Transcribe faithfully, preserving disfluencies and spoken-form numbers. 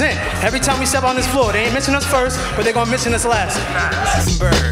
represent. Every time we step on this floor, they ain't mention us first, but they're gonna mention us last.